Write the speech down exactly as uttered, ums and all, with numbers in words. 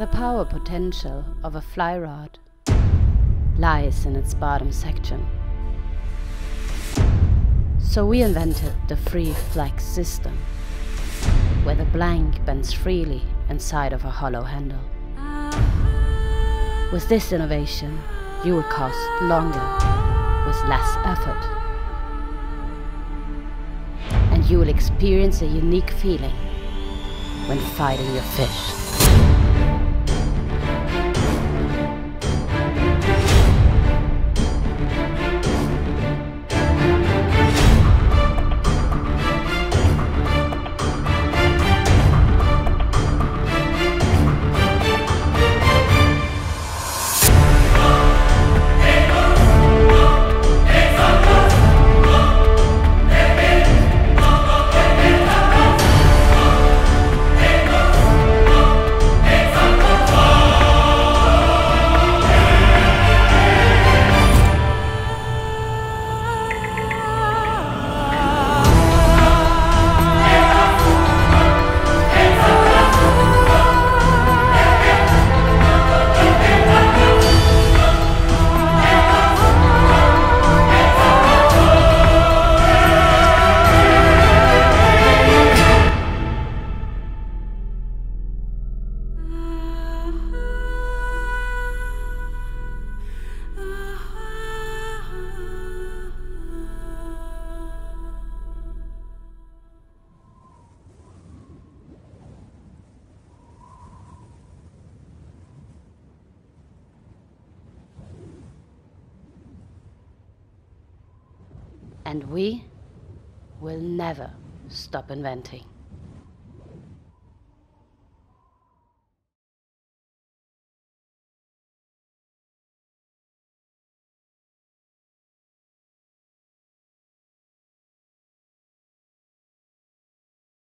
The power potential of a fly rod lies in its bottom section. So we invented the Free-Flex system, where the blank bends freely inside of a hollow handle. With this innovation, you will cast longer with less effort, and you will experience a unique feeling when fighting your fish. And we will never stop inventing.